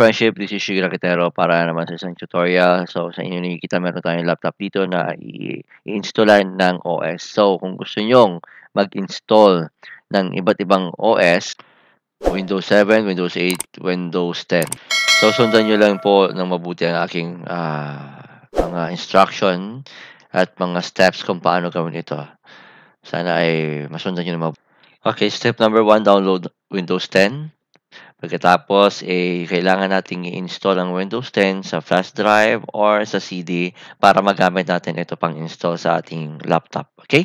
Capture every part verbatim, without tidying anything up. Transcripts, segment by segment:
Friendship, this is Shigeru Kitero para naman sa isang tutorial. So, sa inyo nakikita, meron tayong laptop dito na i-installan ng O S. So, kung gusto nyong mag-install ng iba't ibang O S, Windows seven, Windows eight, Windows ten. So, sundan nyo lang po ng mabuti ang aking uh, mga instruction at mga steps kung paano gawin ito. Sana ay masundan nyo ng mabuti. Okay, step number one, download Windows ten. Pagkatapos, eh, kailangan nating i-install ang Windows ten sa flash drive or sa C D para magamit natin ito pang-install sa ating laptop. Okay?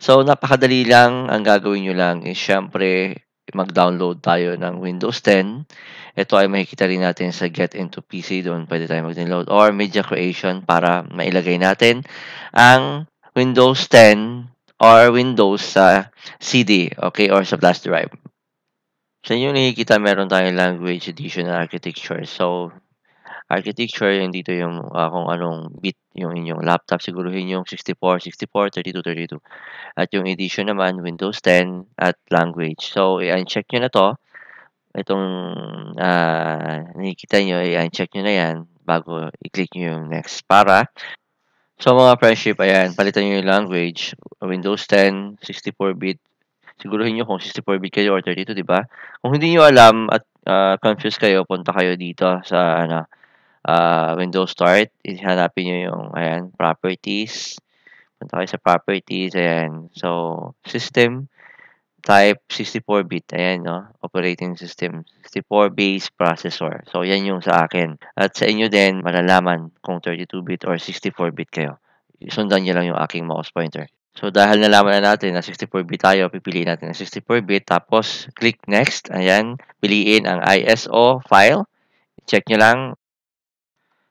So, napakadali lang. Ang gagawin nyo lang is, syempre, mag-download tayo ng Windows ten. Ito ay makikita rin natin sa Get into P C. Doon pwede tayo mag-download. Or Media Creation para mailagay natin ang Windows ten or Windows sa C D. Okay? Or sa flash drive. Sa inyo nakikita, meron tayong language, edition, and architecture. So, architecture, yung dito yung uh, kung anong bit yung inyong laptop. Siguruhin yung sixty-four, sixty-four, thirty-two, thirty-two. At yung edition naman, Windows ten at language. So, i-uncheck nyo na to. Itong uh, nakikita nyo, i-uncheck nyo na yan bago i-click nyo yung next para. So, mga friendship, ayan, palitan nyo yung language. Windows ten, sixty-four bit. Siguruhin nyo kung sixty-four bit kayo or thirty-two, di ba? Kung hindi nyo alam at uh, confused kayo, punta kayo dito sa ano, uh, Windows Start. Hanapin nyo yung, ayan, Properties. Punta kayo sa Properties, ayan. So, System, Type, sixty-four bit. Ayan, no? Operating System. sixty-four base Processor. So, yan yung sa akin. At sa inyo din, malalaman kung thirty-two bit or sixty-four bit kayo. Sundan nyo lang yung aking mouse pointer. So, dahil nalaman na natin na sixty-four bit tayo, pipiliin natin na sixty-four bit. Tapos, click Next. Ayan. Piliin ang I S O file. Check nyo lang.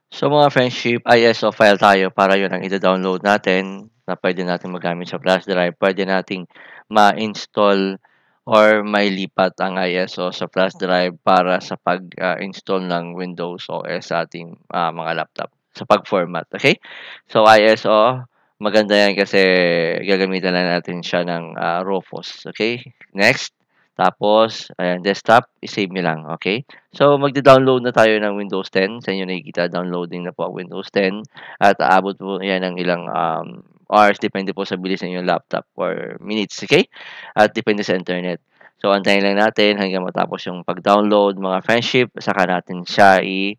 So, mga friendship, I S O file tayo para yun ang ita-download natin na pwede natin magamit sa flash drive. Pwede nating ma-install or mailipat ang I S O sa flash drive para sa pag-install ng Windows O S sa ating uh, mga laptop. Sa pag-format. Okay? So, I S O. Maganda yan kasi gagamitan lang natin siya ng uh, Rufus. Okay? Next. Tapos, ayan, desktop. I-save nyo lang. Okay? So, magda-download na tayo ng Windows ten. Sa inyo nakikita, downloading na po ang Windows ten. At aabot po yan ng ilang um, hours. Depende po sa bilis ng yung laptop or minutes. Okay? At depende sa internet. So, antayin lang natin hanggang matapos yung pag-download, mga friendship. Saka natin siya i...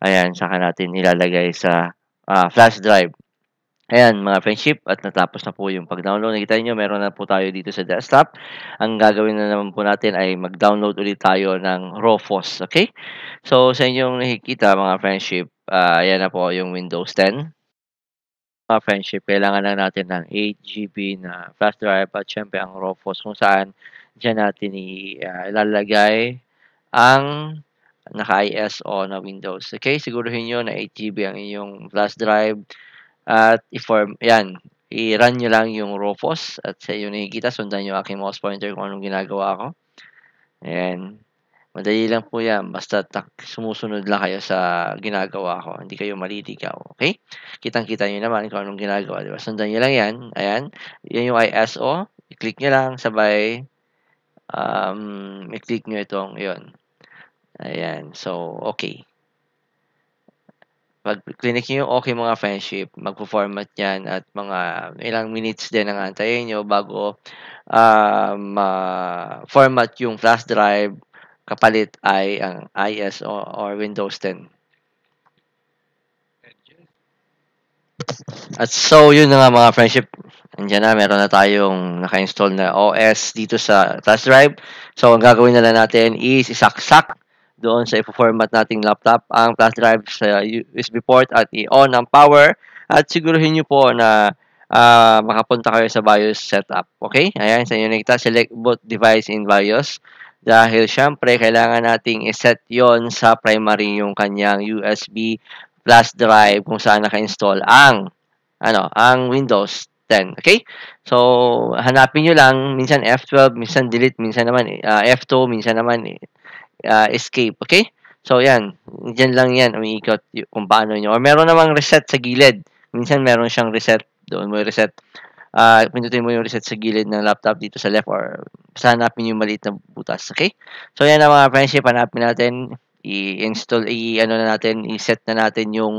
Ayan, saka natin ilalagay sa uh, flash drive. Ayan, mga friendship, at natapos na po yung pag-download. Nakita nyo, meron na po tayo dito sa desktop. Ang gagawin na naman po natin ay mag-download ulit tayo ng Rufus, okay? So, sa inyong nakikita, mga friendship, uh, ayan na po yung Windows ten. Mga friendship, kailangan lang natin ng eight G B na flash drive at syempre ang Rufus kung saan dyan natin uh, ilalagay ang naka-I S O na Windows. Okay, siguruhin nyo na eight G B ang inyong flash drive. At i-form, yan, i-run nyo lang yung Rufus. At sa iyo nakikita, sundan nyo aking mouse pointer kung anong ginagawa ko. Ayan. Madali lang po yan. Basta tak, sumusunod lang kayo sa ginagawa ko. Hindi kayo maliligaw. Okay? Kitang-kita nyo naman kung anong ginagawa. Diba? Sundan nyo lang yan. Ayan. Yan yung I S O. I-click nyo lang. Sabay, um, i-click nyo itong, yun. Ayan. So, okay. Pag-clinic nyo yung okay mga friendship, magpo-format yan at mga ilang minutes din ang antayin nyo bago uh, ma-format yung flash drive kapalit ay ang I S O or Windows ten. At so, yun na nga mga friendship. Andiyan na, meron na tayong naka-install na O S dito sa flash drive. So, ang gagawin na lang natin is isaksak doon sa ipo-format nating laptop ang flash drive sa U S B port at i-on ang power at siguruhin nyo po na uh, makapunta kayo sa BIOS setup. Okay? Ayan, sa inyo nakita, select both device in BIOS dahil syempre kailangan nating iset yon sa primary yung kanyang U S B flash drive kung saan naka-install ang ano, ang Windows ten. Okay? So, hanapin nyo lang, minsan F twelve, minsan delete, minsan naman uh, F two, minsan naman Uh, escape, okay? So, yan. Diyan lang yan, umiikot kung paano nyo. Or meron namang reset sa gilid. Minsan meron siyang reset. Doon mo yung reset. Uh, pindutin mo yung reset sa gilid ng laptop dito sa left or hanapin yung maliit na butas, okay? So, yan ang mga friendship. Hanapin natin i-install, i-ano na natin, i-set na natin yung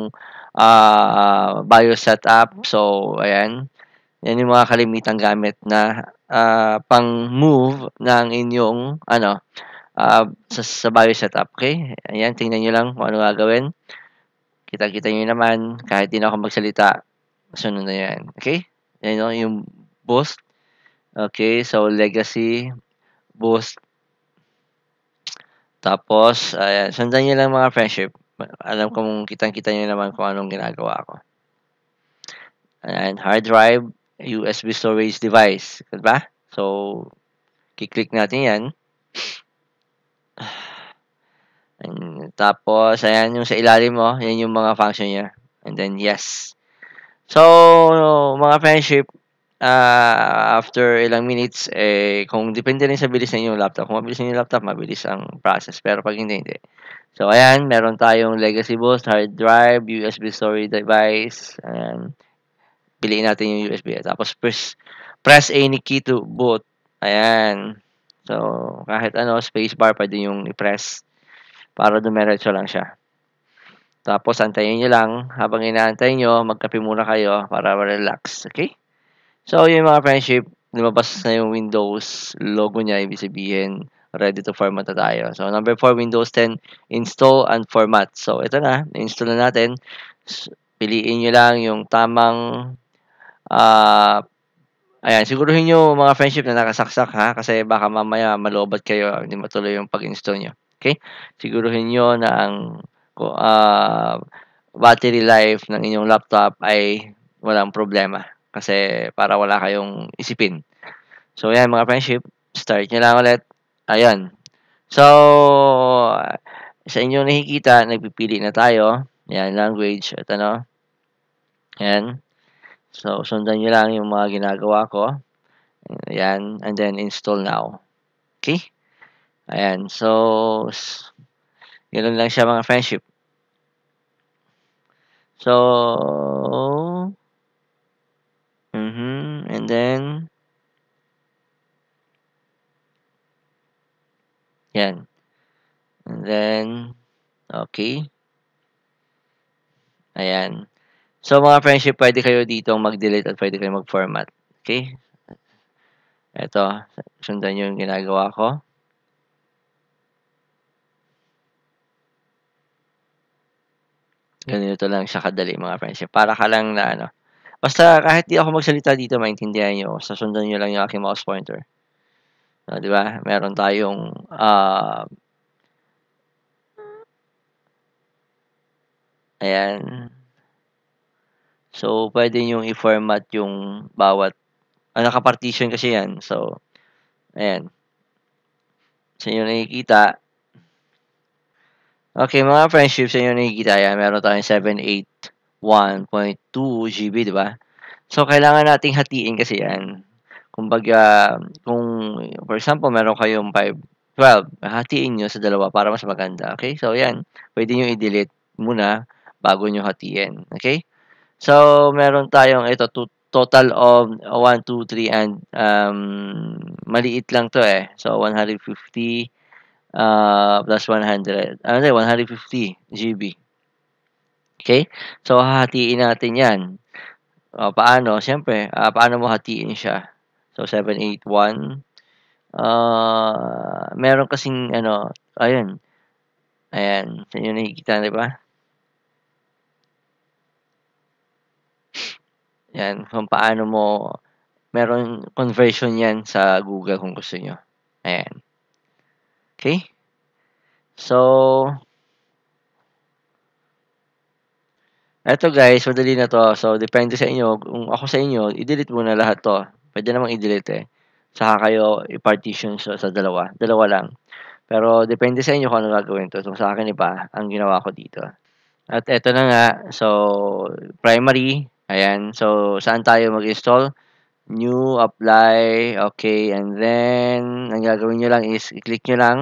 uh, BIOS setup. So, ayan. Yan yung mga kalimitang gamit na uh, pang-move ng inyong, ano, uh, sa, sa BIOS setup. Okay? Ayan, tingnan nyo lang kung ano gagawin. Kita-kita nyo naman, kahit di na ako magsalita, sunod na yan. Okay? Yan yung, yung boost. Okay, so legacy, boost. Tapos, ayan, sundan nyo lang mga friendship. Alam kong kitang-kita nyo naman kung anong ginagawa ko. Ayan, hard drive, U S B storage device. Diba? So, kiklik natin yan. And, tapos, ayan, yung sa ilalim mo, yan yung mga function niya. And then, yes. So, mga friendship, Uh, after ilang minutes, eh, kung depende rin sa bilis ng inyong laptop. Kung mabilis ninyong laptop, mabilis ang process. Pero pag hindi, hindi. So, ayan, meron tayong legacy boost, hard drive, U S B storage device. Ayan. Piliin natin yung U S B. Tapos, press, press any key to boot. Ayan. So, kahit ano, spacebar, pwede yung i-press para dumiretso lang siya. Tapos, antayin nyo lang. Habang inaantay nyo, magkape muna kayo para relax. Okay? So, yung mga friendship, lumabas na yung Windows logo niya. Ibig sabihin, ready to format na tayo. So, number four, Windows ten, install and format. So, ito na. Install na natin. Piliin nyo lang yung tamang... Uh, ayan, siguruhin nyo mga friendship na nakasaksak ha. Kasi baka mamaya malobat kayo. Hindi matuloy yung pag-install nyo. Okay? Siguruhin nyo na ang uh, battery life ng inyong laptop ay walang problema. Kasi para wala kayong isipin. So, ayan mga friendship. Start nyo lang ulit. Ayan. So, sa inyong nakikita, nagpipili na tayo. Ayan, language. Ito no. Ayan. So, sundan nyo lang yung mga ginagawa ko. Ayan. And then, install now. Okay? Ayan. So, ganoon lang siya mga friendship. So, Mm-hmm. And then, yan. And then, okay. Ayan. So, mga friendship, pwede kayo dito mag-delete at pwede kayo mag-format. Okay? Ito, sundan nyo yung ginagawa ko. Ganito lang siya kadali, mga friendship. Para ka lang na, ano, basta kahit di ako magsalita dito, maintindihan nyo. Basta sundan nyo lang yung aking mouse pointer. So, di ba? Meron tayong uh, ayan. So, pwede nyo i-format yung bawat ah, nakapartition kasi yan. So, ayan. Sa inyo nakikita. Okay, mga friendship, sa inyo nakikita. Ayan, meron tayong seven, eight, one point two G B, di ba? So, kailangan nating hatiin kasi yan. Kumbaga, kung, for example, meron kayong five, twelve, hatiin nyo sa dalawa para mas maganda. Okay? So, yan. Pwede nyo i-delete muna bago nyo hatiin. Okay? So, meron tayong ito, total of one, two, three, and um, maliit lang to eh. So, one hundred fifty uh, plus one hundred. Ano tayo? one hundred fifty G B. Okay? So, hahatiin natin yan. Uh, paano? Siyempre, uh, paano mo hatiin siya? So, seven, eight, one. Uh, meron kasing, ano, ayun. Ayan. Saan yun nakikita, di ba? Ayan. Kung paano mo, meron conversion yan sa Google kung gusto nyo. Ayan. Okay? So, eto guys, madali na to. So, depende sa inyo. Kung ako sa inyo, i-delete muna lahat to. Pwede namang i-delete eh. Saka kayo i-partition so, sa dalawa. Dalawa lang. Pero, depende sa inyo kung ano gagawin to. So, sa akin iba, ang ginawa ko dito. At eto na nga. So, primary. Ayan. So, saan tayo mag-install? New, apply. Okay. And then, ang gagawin nyo lang is, i-click nyo lang.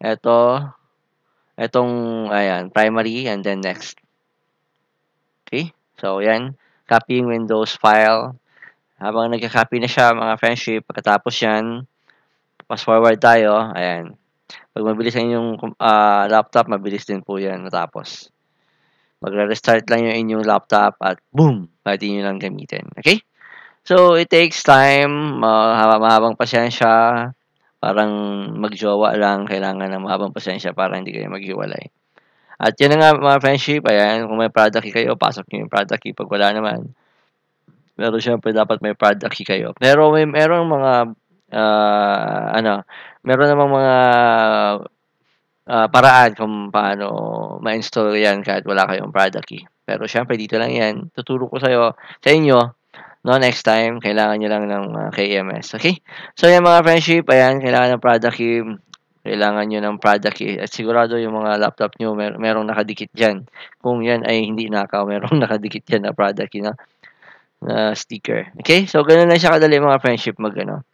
Eto. Etong, ayan, primary. And then, next. Okay? So, yan. Copying Windows file. Habang nagka-copy na siya, mga friendship, pagkatapos yan, fast forward tayo. Ayan. Pag mabilis ang inyong uh, laptop, mabilis din po yan matapos. Magre-restart lang yung inyong laptop at boom! Pwede nyo lang gamitin. Okay? So, it takes time. Uh, mahabang pasensya. Parang magjowa lang. Kailangan ng mahabang pasensya para hindi kayo maghiwalay. At yun na nga mga friendship. Ayan, kung may product key kayo, pasok nyo yung product key. Pag wala naman, pero syempre dapat may product key kayo. Pero may merong mga uh, ano, meron namang mga uh, paraan kung paano ma-install yan kahit wala kayong product key. Pero syempre dito lang yan. Tuturo ko sa'yo, sa inyo, no, next time, kailangan nyo lang ng uh, K M S. Okay? So yan mga friendship, ayan, kailangan ng product key. Kailangan nyo ng product key. At sigurado yung mga laptop nyo, mer merong nakadikit dyan. Kung yan ay hindi nakaw, merong nakadikit dyan na product key na na uh, sticker. Okay? So, ganun lang siya kadali mga friendship mag, ano,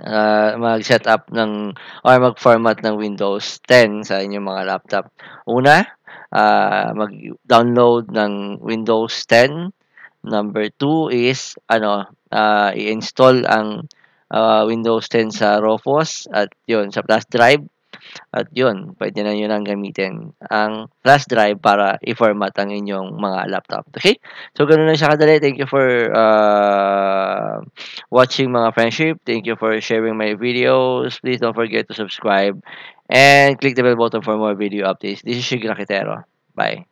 uh, mag-setup ng, or mag-format ng Windows ten sa inyong mga laptop. Una, uh, mag-download ng Windows ten. Number two is, ano, uh, i-install ang uh, Windows ten sa Rufus at yun, sa flash drive. At yun, pwede na yun ang gamitin ang flash drive para i-format ang inyong mga laptop. Okay? So, ganun lang siya kadali. Thank you for uh, watching mga friendship. Thank you for sharing my videos. Please don't forget to subscribe and click the bell button for more video updates. This is Shigeru Kitero. Bye!